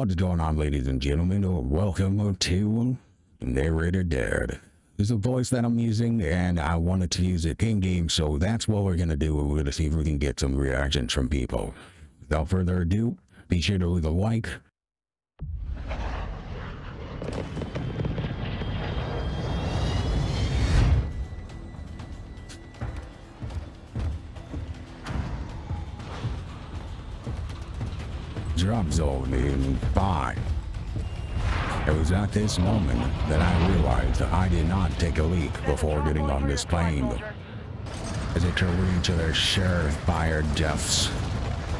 What's going on, ladies and gentlemen, or welcome to Narrator Dad. This is a voice that I'm using, and I wanted to use it in-game, so that's what we're going to do. We're going to see if we can get some reactions from people. Without further ado, be sure to leave a like. Drop zone in 5. It was at this moment that I realized that I did not take a leak before getting on this plane. As it can reach their share of fire deaths.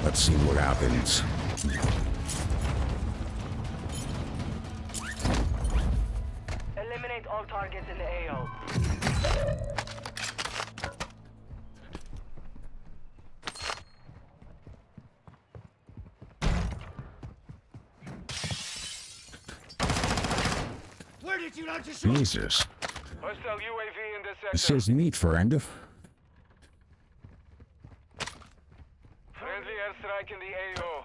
Let's see what happens. Eliminate all targets in the AO. Jesus. This is neat, friend. Friendly airstrike in the AO.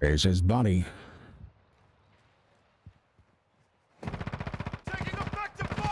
There's his body. Taking effective fire.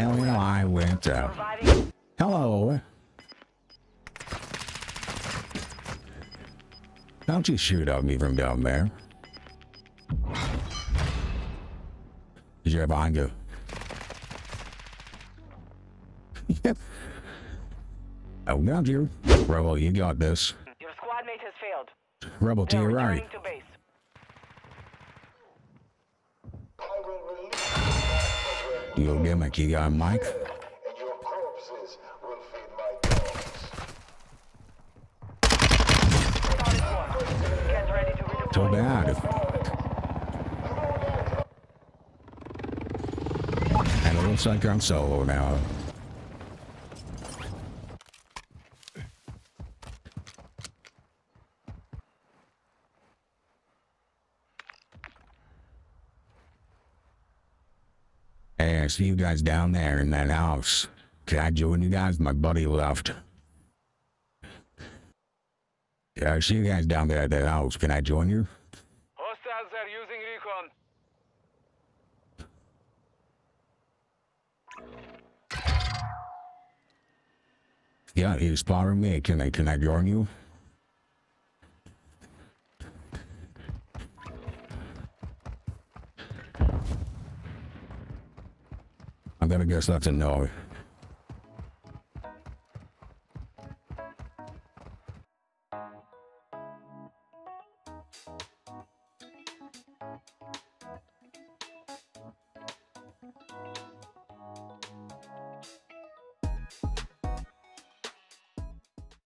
I went out. Hello. Don't you shoot at me from down there. Did you have behind you? Yep. Oh, got you. Rebel, you got this. Your squad mate has failed. Rebel, to your right. Your gimmick, you got Mike. Your corpses will feed my dogs. Too bad. And it looks like I'm solo now. Hey, I see you guys down there in that house. Can I join you guys? My buddy left. Yeah, I see you guys down there at that house. Can I join you? Hostiles are using recon. Yeah, he's following me. Can I join you? I'm gonna guess that's a no.